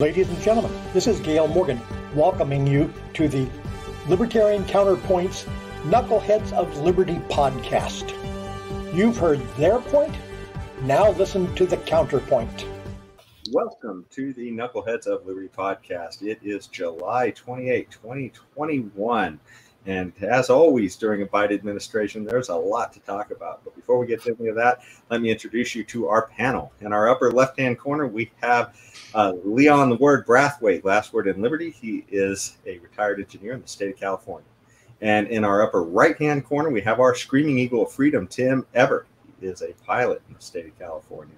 Ladies and gentlemen, this is Gail Morgan welcoming you to the Libertarian Counterpoints Knuckleheads of Liberty podcast. You've heard their point, now listen to the counterpoint. Welcome to the Knuckleheads of Liberty podcast. It is July 28, 2021. And as always, during a Biden administration, there's a lot to talk about. But before we get to any of that, let me introduce you to our panel. In our upper left-hand corner, we have Leon "The Word" Brathwaite, Last Word in Liberty. He is a retired engineer in the state of California. And in our upper right-hand corner, we have our Screaming Eagle of Freedom, Tim Evart. He is a pilot in the state of California.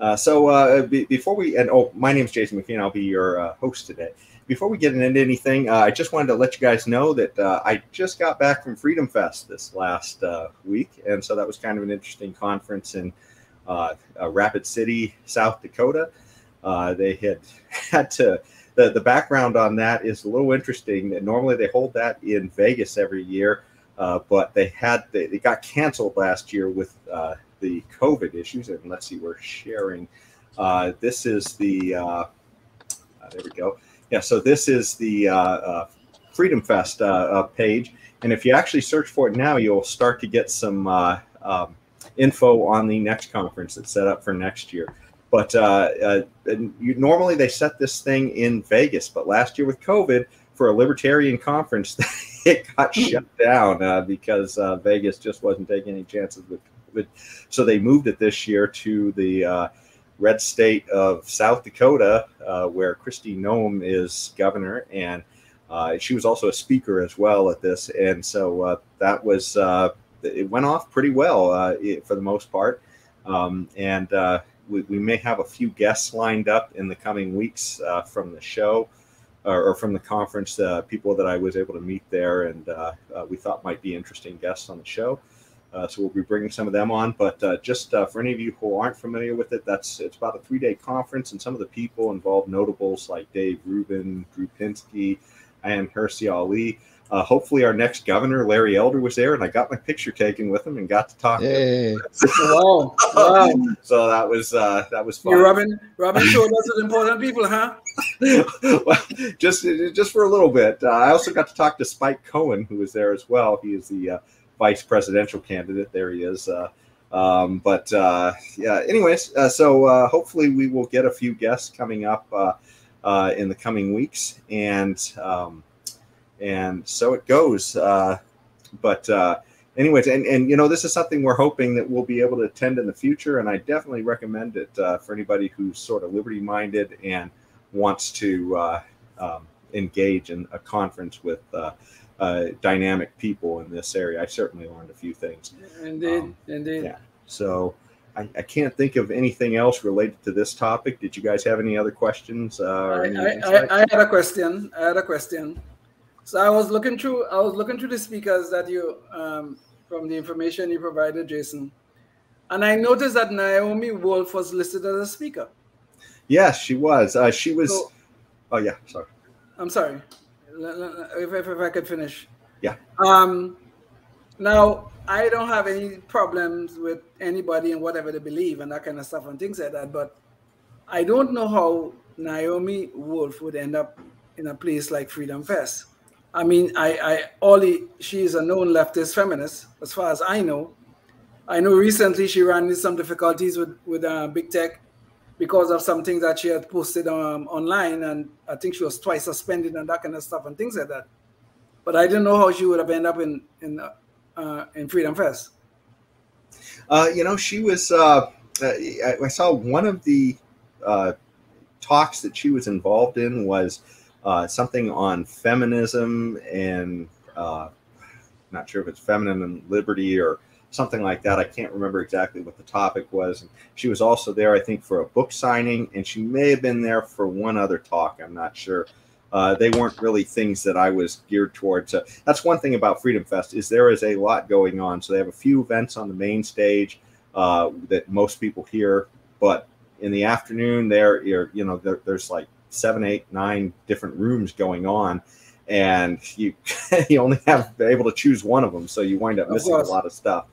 My name's Jason McPhee, and I'll be your host today. Before we get into anything, I just wanted to let you guys know that I just got back from Freedom Fest this last week. And so that was kind of an interesting conference in Rapid City, South Dakota. They had to, the background on that is a little interesting. Normally they hold that in Vegas every year, but they got canceled last year with the COVID issues. And let's see, we're sharing. This is the, there we go. Yeah, so this is the Freedom Fest page, and if you actually search for it now, you'll start to get some info on the next conference that's set up for next year. But normally they set this thing in Vegas, but last year with COVID for a libertarian conference, it got shut down because Vegas just wasn't taking any chances with COVID. So they moved it this year to the red state of South Dakota, where Christy Noem is governor, and she was also a speaker as well at this. And so that was it went off pretty well for the most part. We may have a few guests lined up in the coming weeks from the show or from the conference, people that I was able to meet there and we thought might be interesting guests on the show. So we'll be bringing some of them on, but for any of you who aren't familiar with it, it's about a three-day conference, and some of the people involved, notables like Dave Rubin, Drew Pinsky, and Hirsi Ali. Hopefully our next governor, Larry Elder, was there, and I got my picture taken with him and got to talk to him. Wow. Wow. So that was fun. You're rubbing shoulders with important people, huh? Well, just for a little bit. I also got to talk to Spike Cohen, who was there as well. He is the vice presidential candidate. There he is. Hopefully we will get a few guests coming up in the coming weeks, and so it goes. This is something we're hoping that we'll be able to attend in the future, and I definitely recommend it for anybody who's sort of liberty-minded and wants to engage in a conference with dynamic people in this area. I certainly learned a few things. Indeed, indeed. Yeah. So I can't think of anything else related to this topic. Did you guys have any other questions? I had a question. So I was looking through the speakers that you from the information you provided, Jason, and I noticed that Naomi Wolf was listed as a speaker. Yes, she was. So, oh yeah, sorry. I'm sorry. If I could finish. Yeah. Now, I don't have any problems with anybody and whatever they believe and that kind of stuff and things like that, but I don't know how Naomi Wolf would end up in a place like Freedom Fest. I mean, she is a known leftist feminist, as far as I know. I know recently she ran into some difficulties with big tech because of some things that she had posted online, and I think she was twice suspended and that kind of stuff and things like that. But I didn't know how she would have ended up in Freedom Fest. She was. I saw one of the talks that she was involved in was something on feminism and not sure if it's feminism and liberty or something like that. I can't remember exactly what the topic was. And she was also there, I think, for a book signing, and she may have been there for one other talk. I'm not sure. They weren't really things that I was geared towards. That's one thing about Freedom Fest is there is a lot going on. So they have a few events on the main stage that most people hear, but in the afternoon there's like 7, 8, 9 different rooms going on, and you only have to be able to choose one of them, so you wind up missing a lot of stuff.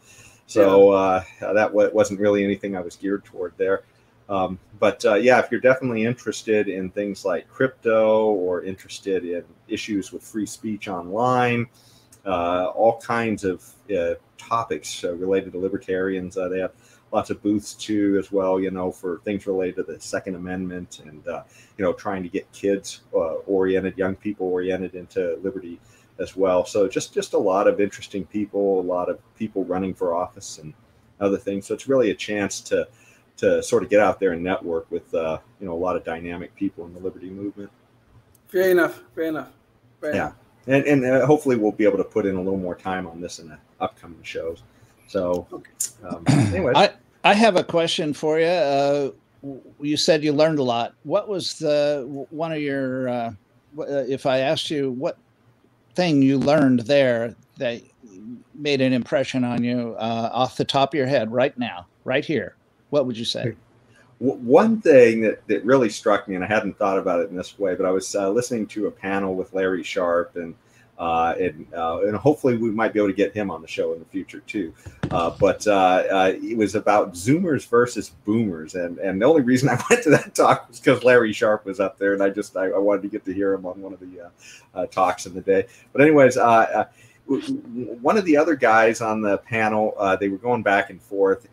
So that wasn't really anything I was geared toward there. But if you're definitely interested in things like crypto or interested in issues with free speech online, all kinds of topics related to libertarians, they have lots of booths too, as well, you know, for things related to the Second Amendment and, you know, trying to get kids oriented, young people oriented into liberty as well. So just a lot of interesting people, a lot of people running for office and other things. So it's really a chance to sort of get out there and network with, you know, a lot of dynamic people in the liberty movement. Fair enough. Yeah. And hopefully we'll be able to put in a little more time on this in the upcoming shows. So anyway, I have a question for you. You said you learned a lot. What was one of your, if I asked you what thing you learned there that made an impression on you off the top of your head right now, right here, what would you say? One thing that really struck me, and I hadn't thought about it in this way, but I was listening to a panel with Larry Sharp and hopefully we might be able to get him on the show in the future too. But it was about Zoomers versus Boomers. And the only reason I went to that talk was because Larry Sharp was up there, and I wanted to get to hear him on one of the talks in the day. But anyways, one of the other guys on the panel, they were going back and forth,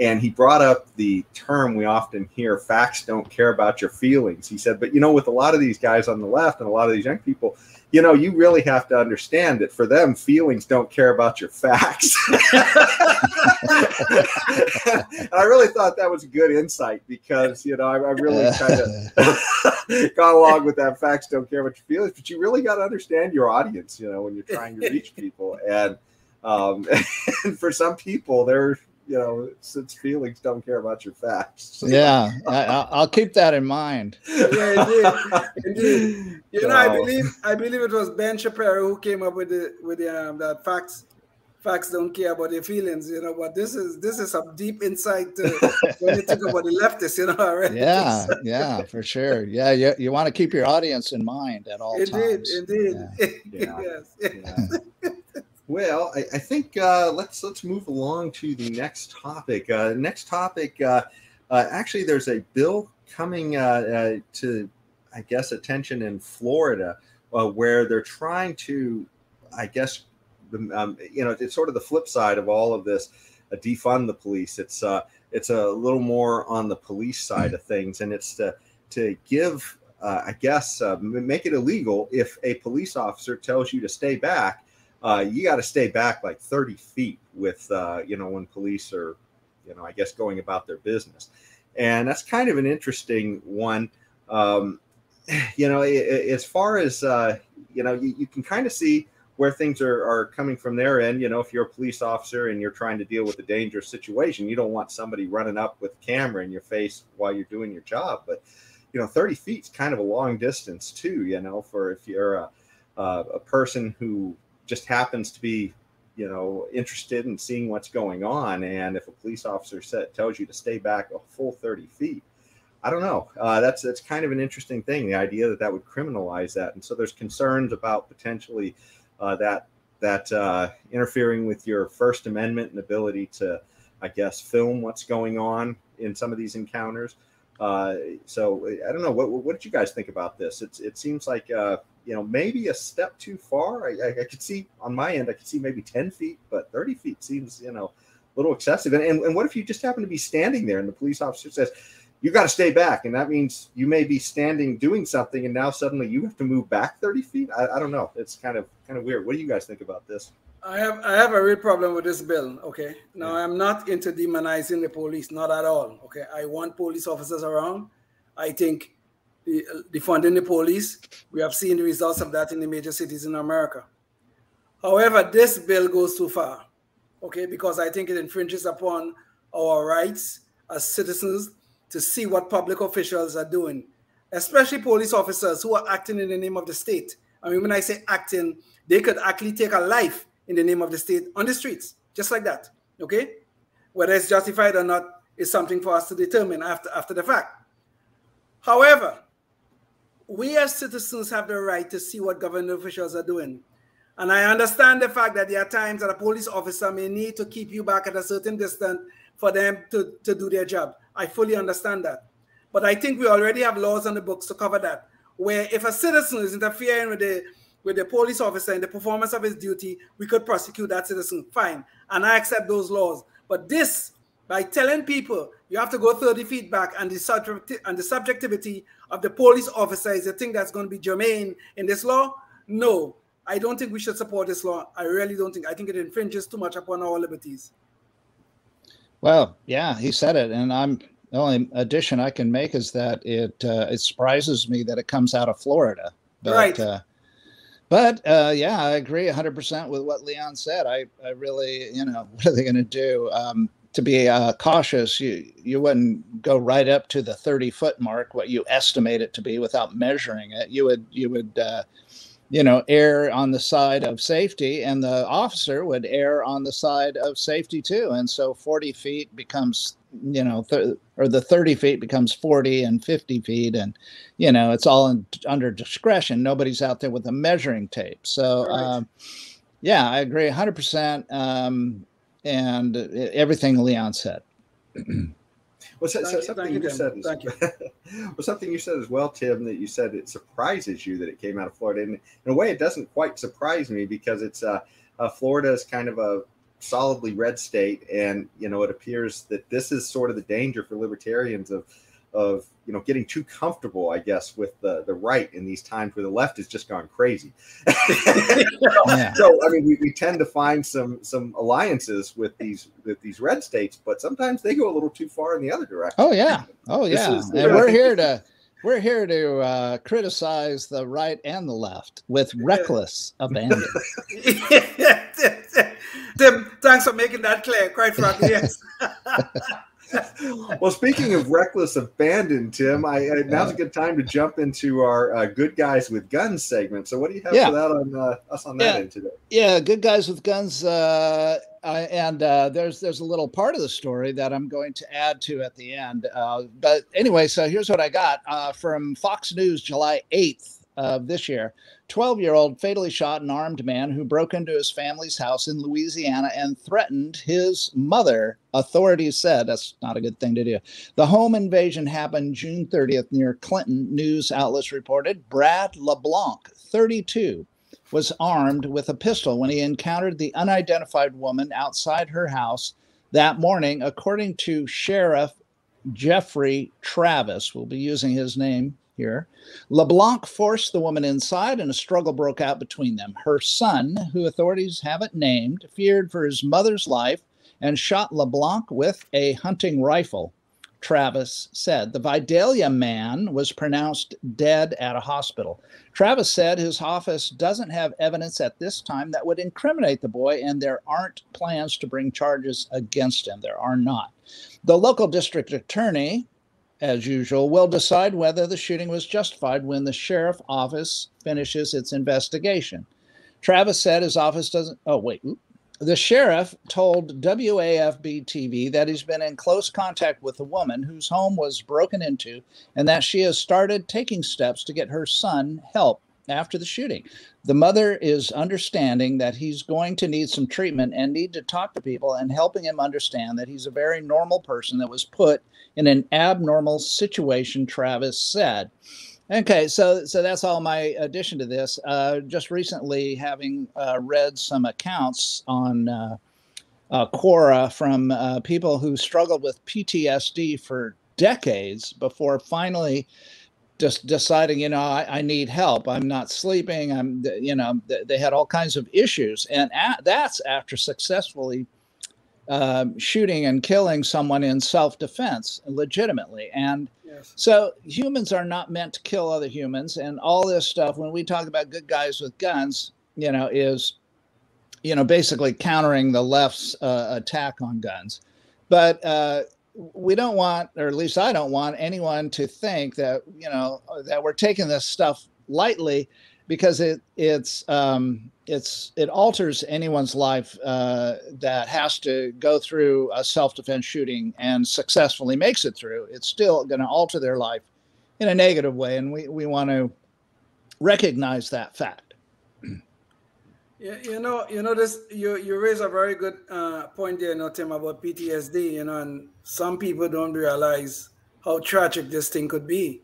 and he brought up the term we often hear, facts don't care about your feelings. He said, but, you know, with a lot of these guys on the left and a lot of these young people, you know, you really have to understand that for them, feelings don't care about your facts. And I really thought that was a good insight because, you know, I really kind of got along with that facts don't care about your feelings, but you really got to understand your audience, you know, when you're trying to reach people. And for some people, they're, you know, since feelings don't care about your facts. So. Yeah, I'll keep that in mind. Yeah, indeed. You know, I believe it was Ben Shapiro who came up with the that facts don't care about their feelings. You know, but this is some deep insight when you think about the leftists. You know, already. Yeah, yeah, for sure. Yeah, you want to keep your audience in mind at all times. Indeed. Yeah. Yes. Well, I think let's move along to the next topic. Actually, there's a bill coming to, I guess, attention in Florida where they're trying to, I guess, you know, it's sort of the flip side of all of this, defund the police. It's a little more on the police side of things, and it's to give, I guess, make it illegal if a police officer tells you to stay back. You got to stay back like 30 feet with, you know, when police are, you know, I guess going about their business. And that's kind of an interesting one. You know, as far as, you know, you can kind of see where things are coming from their end. You know, if you're a police officer and you're trying to deal with a dangerous situation, you don't want somebody running up with a camera in your face while you're doing your job. But, you know, 30 feet's kind of a long distance too, you know, for if you're a person who just happens to be, you know, interested in seeing what's going on. And if a police officer tells you to stay back a full 30 feet, I don't know. That's kind of an interesting thing, the idea that would criminalize that. And so there's concerns about potentially that interfering with your First Amendment and ability to, I guess, film what's going on in some of these encounters. So I don't know. What did you guys think about this? It seems like, you know, maybe a step too far. I could see on my end, I could see maybe 10 feet, but 30 feet seems, you know, a little excessive. And what if you just happen to be standing there and the police officer says, you got to stay back. And that means you may be standing doing something, and now suddenly you have to move back 30 feet. I don't know. It's kind of weird. What do you guys think about this? I have a real problem with this bill. Okay. Now, I'm not into demonizing the police, not at all. Okay. I want police officers around. I think defunding the police, we have seen the results of that in the major cities in America. However, this bill goes too far, okay, because I think it infringes upon our rights as citizens to see what public officials are doing, especially police officers who are acting in the name of the state. I mean, when I say acting, they could actually take a life in the name of the state on the streets, just like that, okay? Whether it's justified or not is something for us to determine after the fact. However, we as citizens have the right to see what government officials are doing. And I understand the fact that there are times that a police officer may need to keep you back at a certain distance for them to do their job. I fully understand that. But I think we already have laws on the books to cover that, where if a citizen is interfering with the police officer in the performance of his duty, we could prosecute that citizen. Fine. And I accept those laws. But this, by telling people you have to go 30 feet back and the subjectivity of the police officer is the thing that's going to be germane in this law, no, I don't think we should support this law. I really don't think. I think it infringes too much upon our liberties. Well, yeah, he said it. And the only addition I can make is that it surprises me that it comes out of Florida. But, right. Yeah, I agree 100% with what Leon said. I really, what are they going to do? To be cautious, you wouldn't go right up to the 30-foot mark, what you estimate it to be, without measuring it. You would err on the side of safety, and the officer would err on the side of safety too. And so 40 feet becomes, the 30 feet becomes 40 and 50 feet. And, it's all under discretion. Nobody's out there with a measuring tape. So, right. Yeah, I agree 100%. And everything Leon said. Well, something you said as well, Tim, that you said it surprises you that it came out of Florida. And in a way, it doesn't quite surprise me, because it's Florida is kind of a solidly red state. And, it appears that this is sort of the danger for libertarians of getting too comfortable, I guess, with the right in these times where the left has just gone crazy. Yeah. So, we tend to find some alliances with these red states, but sometimes they go a little too far in the other direction. Oh yeah, and we're here to criticize the right and the left with reckless abandon. Tim, thanks for making that clear. Quite frankly, yes. Well, speaking of reckless abandon, Tim, now's a good time to jump into our Good Guys with Guns segment. So what do you have for that on us on that end today? Yeah, Good Guys with Guns. There's a little part of the story that I'm going to add to at the end. But anyway, so here's what I got from Fox News, July 8th. Of this year, 12-year-old fatally shot an armed man who broke into his family's house in Louisiana and threatened his mother. Authorities said that's not a good thing to do. The home invasion happened June 30th near Clinton. News outlets reported Brad LeBlanc, 32, was armed with a pistol when he encountered the unidentified woman outside her house that morning, according to Sheriff Jeffrey Travis. We'll be using his name here. LeBlanc forced the woman inside, and a struggle broke out between them. Her son, who authorities haven't named, feared for his mother's life and shot LeBlanc with a hunting rifle, Travis said. The Vidalia man was pronounced dead at a hospital. Travis said his office doesn't have evidence at this time that would incriminate the boy, and there aren't plans to bring charges against him. There are not. The local district attorney, as usual, will decide whether the shooting was justified when the sheriff's office finishes its investigation. Travis said his office doesn't... Oh, wait. The sheriff told WAFB-TV that he's been in close contact with a woman whose home was broken into and that she has started taking steps to get her son help after the shooting. The mother is understanding that he's going to need some treatment and need to talk to people, and helping him understand that he's a very normal person that was put in an abnormal situation, Travis said. Okay, so that's all my addition to this. Just recently, having read some accounts on Quora from people who struggled with PTSD for decades before finally just deciding, I need help. I'm not sleeping. They had all kinds of issues. And that's after successfully shooting and killing someone in self-defense legitimately. And yes. So humans are not meant to kill other humans. And all this stuff, when we talk about good guys with guns, is, basically countering the left's attack on guns. But, we don't want, or at least I don't want anyone to think that, that we're taking this stuff lightly, because it alters anyone's life that has to go through a self-defense shooting and successfully makes it through. It's still going to alter their life in a negative way. And we want to recognize that fact. You raise a very good point there, Tim, about PTSD, and some people don't realize how tragic this thing could be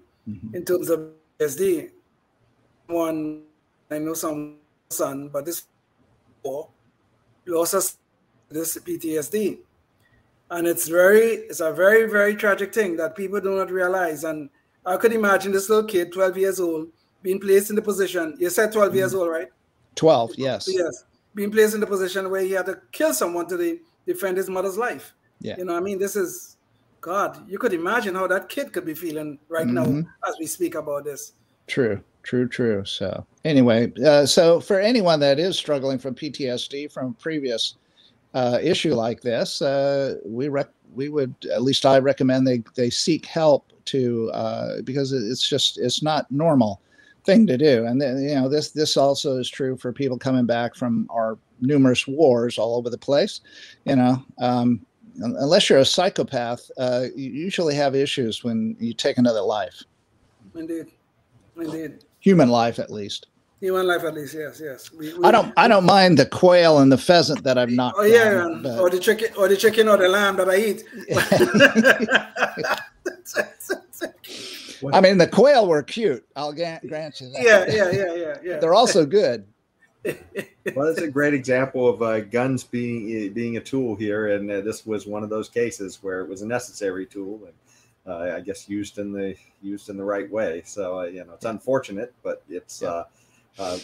in terms of PTSD. One, I know some son, but this lost us this PTSD, and it's a very, very tragic thing that people do not realize. And I could imagine this little kid, 12 years old, being placed in the position. You said 12 years old, right? 12, yes. Yes, being placed in the position where he had to kill someone to defend his mother's life. Yeah. You know what I mean? This is, God, you could imagine how that kid could be feeling right now as we speak about this. True, true, true. So anyway, so for anyone that is struggling from PTSD from previous issue like this, we would, at least I recommend they seek help to, because it's just, it's not normal thing to do. And then, this also is true for people coming back from our numerous wars all over the place. Unless you're a psychopath, you usually have issues when you take another life. Indeed, indeed. Human life, at least. Human life, at least. Yes, yes. I don't mind the quail and the pheasant that I've knocked. Oh yeah, down, but... or the chicken, or the lamb that I eat. I mean, the quail were cute. I'll grant you that. Yeah. They're also good. Well, that's a great example of guns being a tool here, and this was one of those cases where it was a necessary tool, and I guess used in the right way. So it's unfortunate, but it's. Yeah.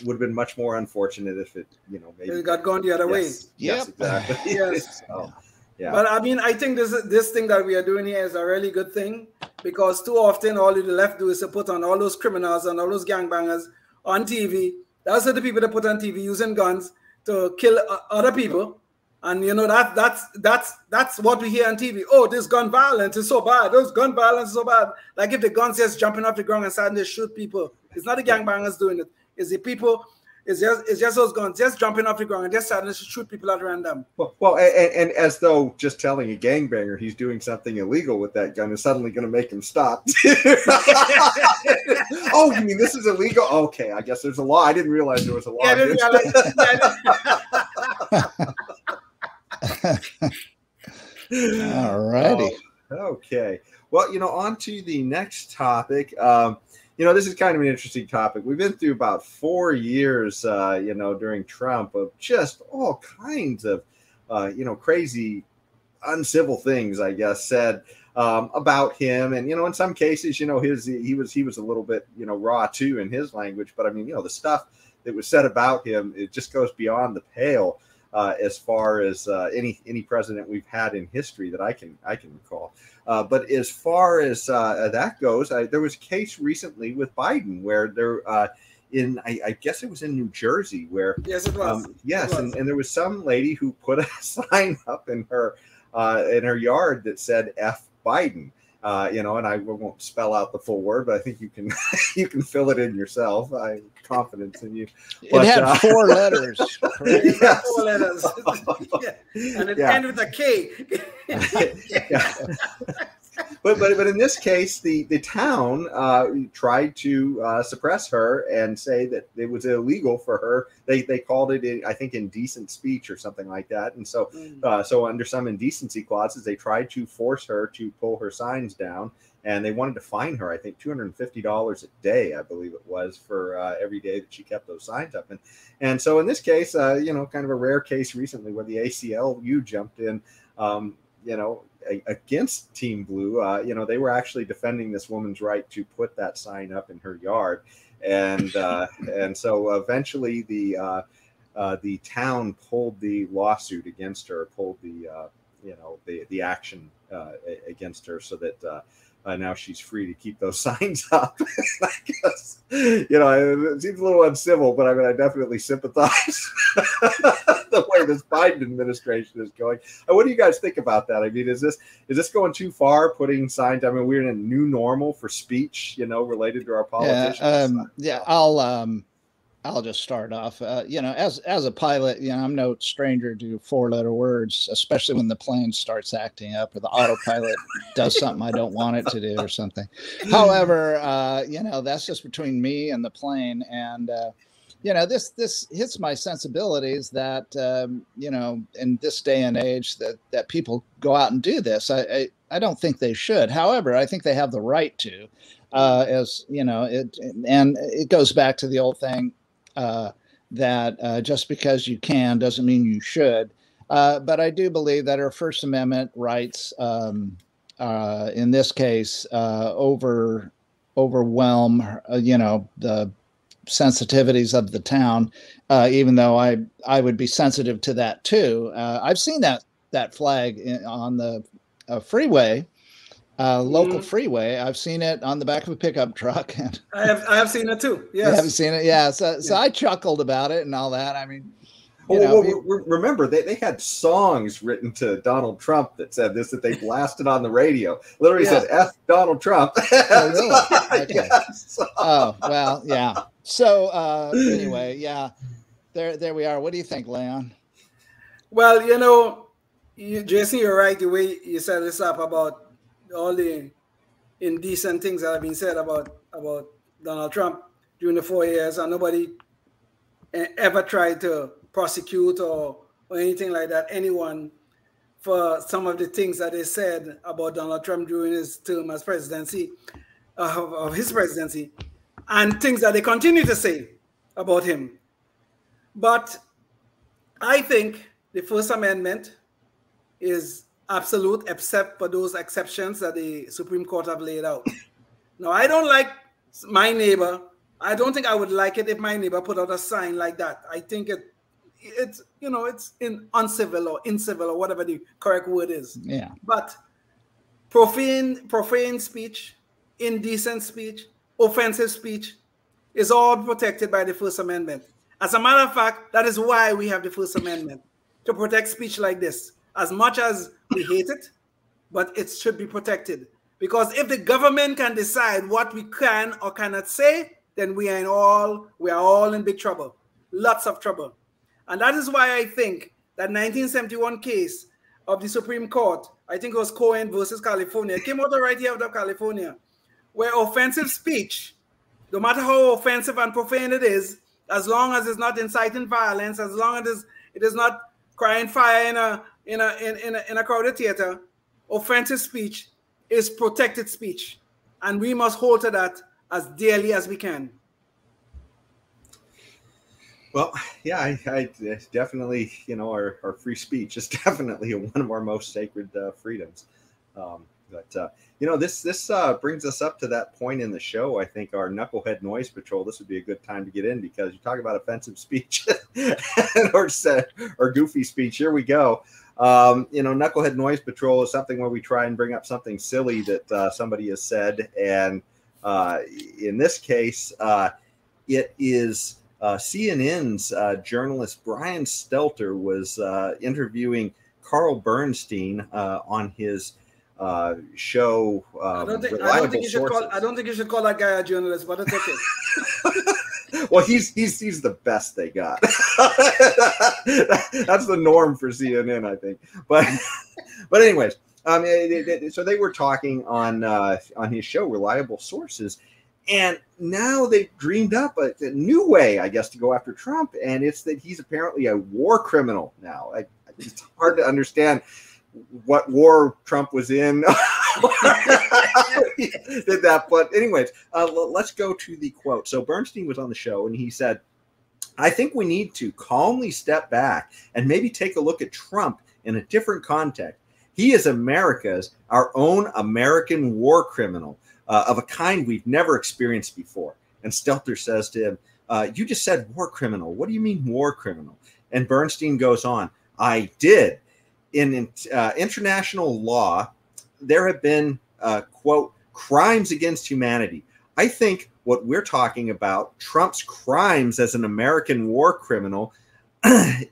Would have been much more unfortunate if it, maybe it got gone the other way. Yes, exactly. Yes. So, yeah. But I mean, I think this thing that we are doing here is a really good thing, because too often all the left do is to put on all those criminals and all those gangbangers on TV. That's the people that put on TV using guns to kill other people, and that's what we hear on TV. Oh, this gun violence is so bad. Those gun violence is so bad. Like if the gun says jumping off the ground and starting to shoot people, it's not the gangbangers doing it. Is the people? Is just those guns just jumping off the ground and just starting to shoot people at random? Well, and as though just telling a gangbanger he's doing something illegal with that gun is suddenly going to make him stop. Oh, you mean this is illegal? Okay, I guess there's a law. I didn't realize there was a law. Yeah, All righty. Oh, okay. Well, on to the next topic. This is kind of an interesting topic. We've been through about 4 years, during Trump, of just all kinds of, crazy, uncivil things, I guess, said about him. And, in some cases, he was a little bit, raw, too, in his language. But, I mean, the stuff that was said about him, it just goes beyond the pale as far as any president we've had in history that I can recall. But as far as that goes, there was a case recently with Biden where there I guess it was in New Jersey where. Yes, it was. Yes. It was. And there was some lady who put a sign up in her yard that said F Biden, and I won't spell out the full word, but I think you can fill it in yourself. I have confidence in you. But, it had 4 letters. Yes. It had 4 letters. Yeah. And it ended with a K. Yeah. But in this case, the town tried to suppress her and say that it was illegal for her. They called it, I think, indecent speech or something like that. And so so under some indecency clauses, they tried to force her to pull her signs down. And they wanted to fine her, I think, $250 a day, I believe it was, for every day that she kept those signs up. And so in this case, kind of a rare case recently where the ACLU jumped in, against Team Blue. They were actually defending this woman's right to put that sign up in her yard. And so eventually the town pulled the lawsuit against her, pulled the action against her, so that now she's free to keep those signs up. I guess, it seems a little uncivil, but I mean, I definitely sympathize the way this Biden administration is going. What do you guys think about that? I mean, is this going too far, putting signs? I mean, we're in a new normal for speech, related to our politicians. I'll just start off. As a pilot, I'm no stranger to 4-letter words, especially when the plane starts acting up or the autopilot does something I don't want it to do or something. However, that's just between me and the plane. And you know, this hits my sensibilities that, you know, in this day and age that people go out and do this. I don't think they should. However, I think they have the right to, as you know, and it goes back to the old thing that just because you can doesn't mean you should. But I do believe that our First Amendment rights, in this case, overwhelm, you know, the sensitivities of the town, even though I would be sensitive to that too. I've seen that flag on the freeway, local freeway. I've seen it on the back of a pickup truck. And I have seen it too. Yes. You haven't seen it? Yeah. So I chuckled about it and all that. I mean, well, remember, they had songs written to Donald Trump that said this, that they blasted on the radio. Literally said, F Donald Trump. Oh, really? Okay. Yes. Oh, well, yeah. So anyway, yeah, there we are. What do you think, Leon? Well, you know, JC, you're right. The way you set this up about all the indecent things that have been said about Donald Trump during the 4 years, and nobody ever tried to prosecute or anything like that, anyone, for some of the things that they said about Donald Trump during his term as presidency, of his presidency, and things that they continue to say about him. But I think the First Amendment is absolute, except for those exceptions that the Supreme Court have laid out. Now, I don't like my neighbor. I don't think I would like it if my neighbor put out a sign like that. I think it's you know, it's uncivil or incivil or whatever the correct word is. Yeah. But profane speech, indecent speech, offensive speech is all protected by the First Amendment. As a matter of fact, that is why we have the First Amendment, to protect speech like this. As much as we hate it, but it should be protected. Because if the government can decide what we can or cannot say, then we are all in big trouble, lots of trouble. And that is why I think that 1971 case of the Supreme Court, I think it was Cohen versus California, it came out right here out of California, where offensive speech, no matter how offensive and profane it is, as long as it's not inciting violence, as long as it is not crying fire in a crowded theater, offensive speech is protected speech, and we must hold to that as dearly as we can. Well, yeah, I definitely, you know, our free speech is definitely one of our most sacred freedoms. But you know, this brings us up to that point in the show. I think our Knucklehead Noise Patrol, this would be a good time to get in, because you talk about offensive speech or goofy speech. Here we go. You know, Knucklehead Noise Patrol is something where we try and bring up something silly that somebody has said, and in this case, it is CNN's journalist Brian Stelter was interviewing Carl Bernstein on his show. I don't think you should call that guy a journalist, but it's okay. Well, he's the best they got. That's the norm for CNN, I think. But anyways. So they were talking on his show, Reliable Sources, and now they've dreamed up a new way, I guess, to go after Trump, and it's that he's apparently a war criminal now. It's hard to understand what war Trump was in. Did that, but anyways, let's go to the quote. So Bernstein was on the show, and he said, "I think we need to calmly step back and maybe take a look at Trump in a different context. He is America's, our own American war criminal of a kind we've never experienced before." And Stelter says to him, "You just said war criminal. What do you mean war criminal?" And Bernstein goes on, "I did. In international law, there have been, quote, crimes against humanity. I think what we're talking about, Trump's crimes as an American war criminal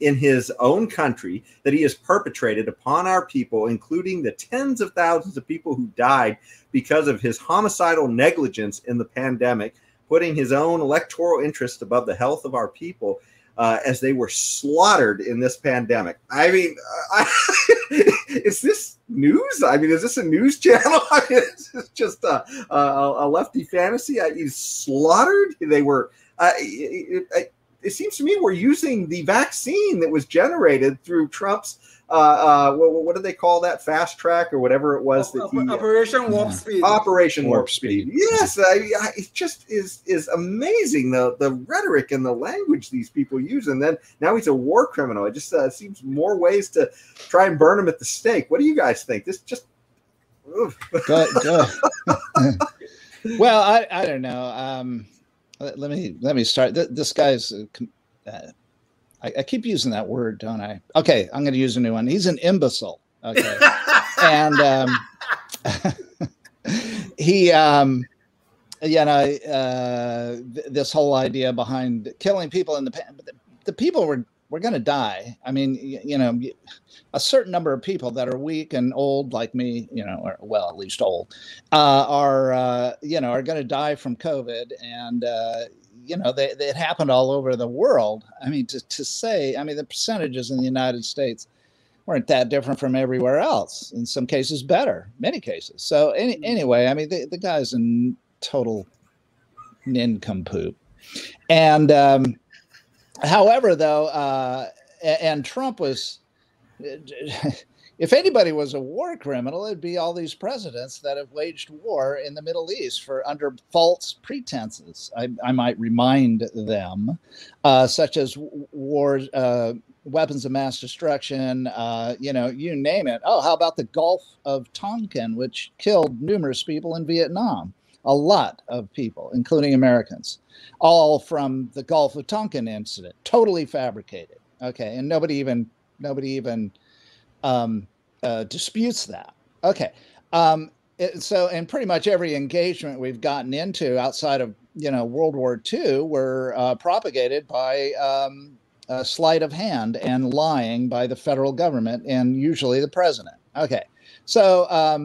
in his own country that he has perpetrated upon our people, including the tens of thousands of people who died because of his homicidal negligence in the pandemic, putting his own electoral interests above the health of our people as they were slaughtered in this pandemic." I mean, is this news? I mean, is this a news channel? I mean, is this just a lefty fantasy? He's slaughtered? They were... it seems to me we're using the vaccine that was generated through Trump's, what do they call that, fast track or whatever it was? Operation Warp Speed. Operation Warp Speed. Yes, it just is amazing, the rhetoric and the language these people use. And then now he's a war criminal. It just seems more ways to try and burn him at the stake. What do you guys think? This just... Well, I don't know. Let me start. This guy's, I keep using that word, don't I? Okay, I'm going to use a new one. He's an imbecile. Okay, and this whole idea behind killing people in the people were going to die. I mean, a certain number of people that are weak and old, like me, or well, at least old, are going to die from COVID, and it happened all over the world. I mean, to say, I mean, the percentages in the United States weren't that different from everywhere else. In some cases, better, many cases. So anyway, I mean, the guy's a total nincompoop, and. However, though, and Trump was, if anybody was a war criminal, it'd be all these presidents that have waged war in the Middle East under false pretenses. I might remind them, such as wars, weapons of mass destruction, you name it. Oh, how about the Gulf of Tonkin, which killed numerous people in Vietnam? A lot of people, including Americans, all from the Gulf of Tonkin incident, totally fabricated. Okay, and nobody even disputes that. Okay, and pretty much every engagement we've gotten into outside of World War II were propagated by sleight of hand and lying by the federal government and usually the president. Okay, so.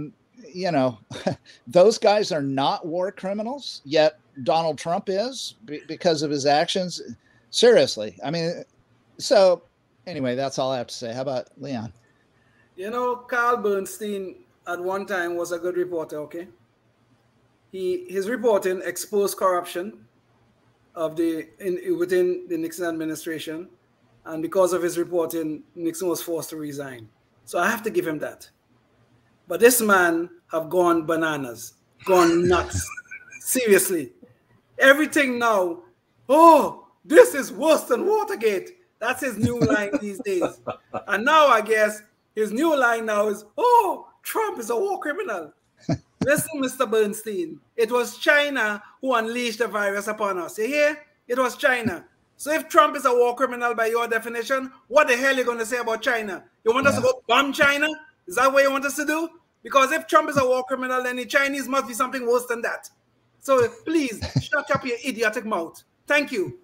Those guys are not war criminals, yet Donald Trump is because of his actions. Seriously. I mean, so anyway, that's all I have to say. How about Leon? Carl Bernstein at one time was a good reporter. Okay. His reporting exposed corruption within the Nixon administration. And because of his reporting, Nixon was forced to resign. So I have to give him that. But this man have gone bananas, gone nuts. Seriously. Everything now, oh, this is worse than Watergate. That's his new line these days. And now I guess his new line now is, oh, Trump is a war criminal. Listen, Mr. Bernstein, it was China who unleashed the virus upon us. You hear? It was China. So if Trump is a war criminal by your definition, what the hell are you going to say about China? You want us to go bomb China? Is that what you want us to do? Because if Trump is a war criminal, then the Chinese must be something worse than that. So please, shut up your idiotic mouth. Thank you.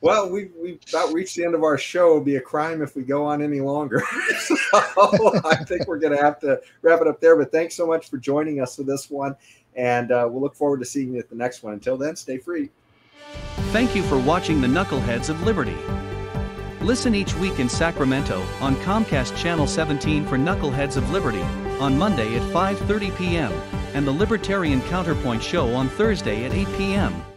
Well, we've about reached the end of our show. It'll be a crime if we go on any longer. So I think we're going to have to wrap it up there. But thanks so much for joining us for this one. And we'll look forward to seeing you at the next one. Until then, stay free. Thank you for watching the Knuckleheads of Liberty. Listen each week in Sacramento on Comcast Channel 17 for Knuckleheads of Liberty on Monday at 5:30 p.m. and the Libertarian Counterpoint Show on Thursday at 8 p.m.